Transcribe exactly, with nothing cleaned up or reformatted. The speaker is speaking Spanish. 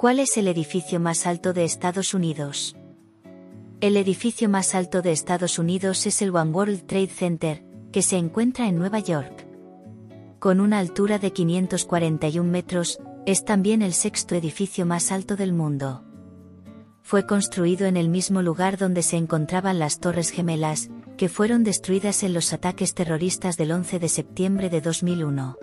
¿Cuál es el edificio más alto de Estados Unidos? El edificio más alto de Estados Unidos es el One World Trade Center, que se encuentra en Nueva York. Con una altura de quinientos cuarenta y un metros, es también el sexto edificio más alto del mundo. Fue construido en el mismo lugar donde se encontraban las Torres Gemelas, que fueron destruidas en los ataques terroristas del once de septiembre de dos mil uno.